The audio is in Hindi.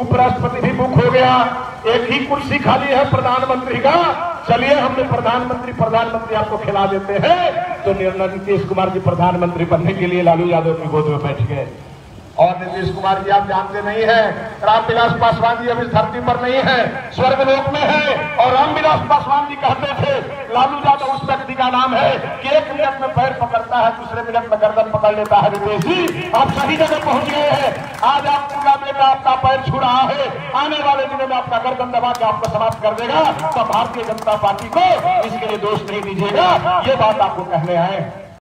उपराष्ट्रपति भी बुक हो गया, एक ही कुर्सी खाली है प्रधानमंत्री का। चलिए हमने प्रधानमंत्री आपको खिला देते हैं, तो नीतीश कुमार जी प्रधानमंत्री बनने के लिए लालू यादव की गोद में बैठ गए। और नीतीश कुमार जी आप जानते नहीं है, रामविलास पासवान जी अभी धरती पर नहीं है, स्वर्गलोक में है। और रामविलास पासवान जी कहते थे लालू यादव उस व्यक्ति का नाम है कि एक मिनट में पैर पकड़ता है, दूसरे मिनट में गर्दन पकड़ लेता है। नीतीश जी आप सही जगह पहुंच गए हैं, आज आपका बेटा आपका पैर छू रहा है, आने वाले दिनों में आपका गर्दन दबा के आपको समाप्त कर देगा। तो भारतीय जनता पार्टी को इसके लिए दोष नहीं दीजिएगा, ये बात आपको कहने आए।